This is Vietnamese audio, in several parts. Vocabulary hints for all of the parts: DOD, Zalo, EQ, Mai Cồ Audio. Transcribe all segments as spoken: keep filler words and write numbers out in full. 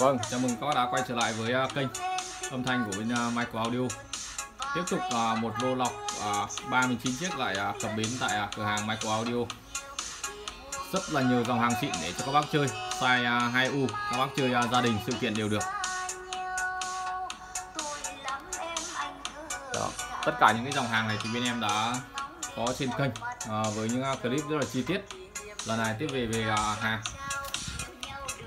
Vâng, chào mừng các bạn đã quay trở lại với kênh âm thanh của bên Mai Cồ Audio. Tiếp tục một lô lọc ba mươi chín chiếc lại cầm bến tại cửa hàng Mai Cồ Audio. Rất là nhiều dòng hàng xịn để cho các bác chơi size hai U, các bác chơi gia đình, sự kiện đều được. Đó. Tất cả những cái dòng hàng này thì bên em đã có trên kênh với những clip rất là chi tiết. Lần này tiếp về về hàng.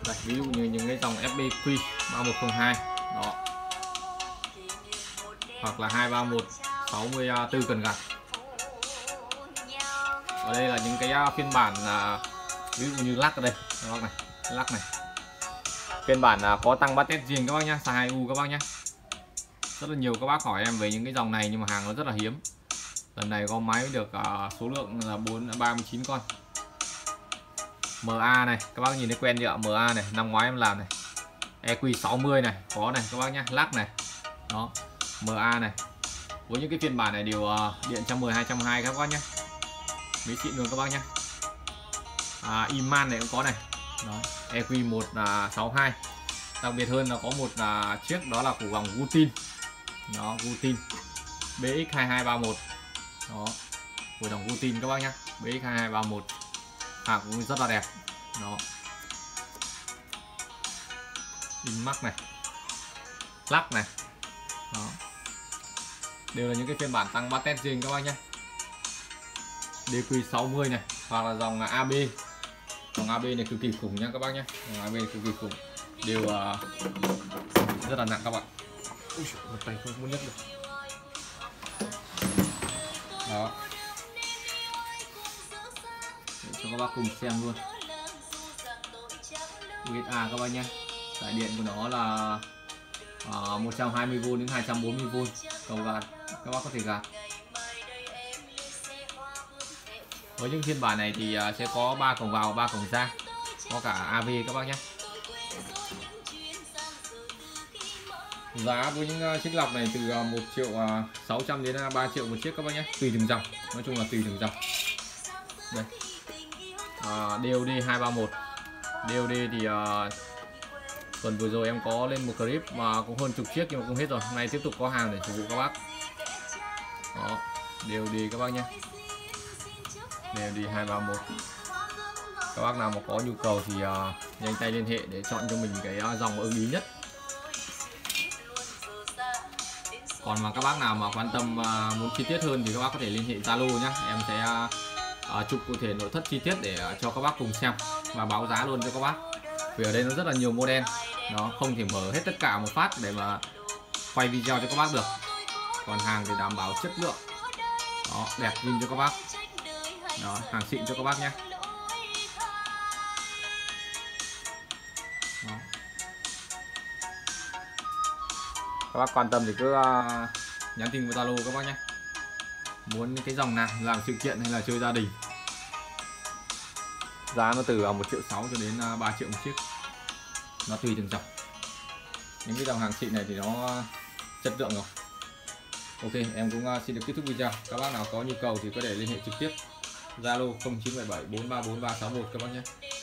Đây, ví dụ như những cái dòng ép bê quy ba một không hai đó, hoặc là hai ba một sáu mươi tư cần gạt. Ở đây là những cái phiên bản ví dụ như lắc ở đây, lắc này, lắc này. Phiên bản có tăng bát test riêng các bác nhá, size hai U các bác nhá. Rất là nhiều các bác hỏi em về những cái dòng này nhưng mà hàng nó rất là hiếm. Lần này gom máy được số lượng là bốn ba mươi chín con. em a này, các bác nhìn thấy quen chưa? em a này, năm ngoái em làm này. e quy sáu mươi này, có này các bác nhá, lắc này. Đó, em a này. Với những cái phiên bản này đều uh, điện một một không hai hai các bác nhá. Mấy xịn luôn các bác nhá. À, Iman này cũng có này. Đó, e quy một sáu hai. Đặc biệt hơn là có một uh, chiếc đó là của vòng Gutin. Đó, Gutin. bê ích hai hai ba một. Đó. Của đồng Gutin các bác nhá. bê ích hai hai ba một. Hàng cũng rất là đẹp. Đó. In mắc này. Lắc này. Đó. Đều là những cái phiên bản tăng bát test riêng các bác nhé. đê quy sáu mươi này, hoặc là dòng a bê. Dòng a bê này cực kỳ khủng nha các bác nhé. Dòng a bê này cực kỳ khủng. Đều uh, rất là nặng các bạn. Úi giời, một tay không muốn nhấc được. Đó. Cho các bác cùng xem luôn. u ét a các bác nhé. Tải điện của nó là một trăm hai mươi vôn đến hai trăm bốn mươi vôn. Cầu gạt các bác có thể gạt. Với những phiên bản này thì sẽ có ba cổng vào, ba cổng ra, có cả a vê các bác nhé. Giá với những chiếc lọc này từ một triệu sáu trăm đến ba triệu một chiếc các bác nhé, tùy từng dòng, nói chung là tùy từng dòng. Đây. Uh, đê ô đê hai ba một. đê ô đê thì uh, tuần vừa rồi em có lên một clip mà cũng hơn chục chiếc nhưng mà cũng hết rồi. Hôm nay tiếp tục có hàng để phục vụ các bác. Đó, đê ô đê các bác nhé. đê ô đê hai ba một. Các bác nào mà có nhu cầu thì uh, nhanh tay liên hệ để chọn cho mình cái uh, dòng ưng ý nhất. Còn mà các bác nào mà quan tâm uh, muốn chi tiết hơn thì các bác có thể liên hệ Zalo nhé. Em sẽ uh, À, chụp cụ thể nội thất chi tiết để à, cho các bác cùng xem và báo giá luôn cho các bác, vì ở đây nó rất là nhiều model, nó không thể mở hết tất cả một phát để mà quay video cho các bác được. Còn hàng thì đảm bảo chất lượng, đó, đẹp nhìn cho các bác, đó, hàng xịn cho các bác nhé. Đó. Các bác quan tâm thì cứ uh, nhắn tin vào Zalo các bác nhé. Muốn cái dòng nào làm sự kiện hay là chơi gia đình, giá nó từ một triệu sáu cho đến ba triệu một chiếc, nó tùy từng dòng. Những cái dòng hàng xịn này thì nó chất lượng rồi. Ok, em cũng xin được kết thúc video. Các bác nào có nhu cầu thì có thể liên hệ trực tiếp Zalo không chín bảy bảy bốn ba bốn ba sáu một các bác nhé.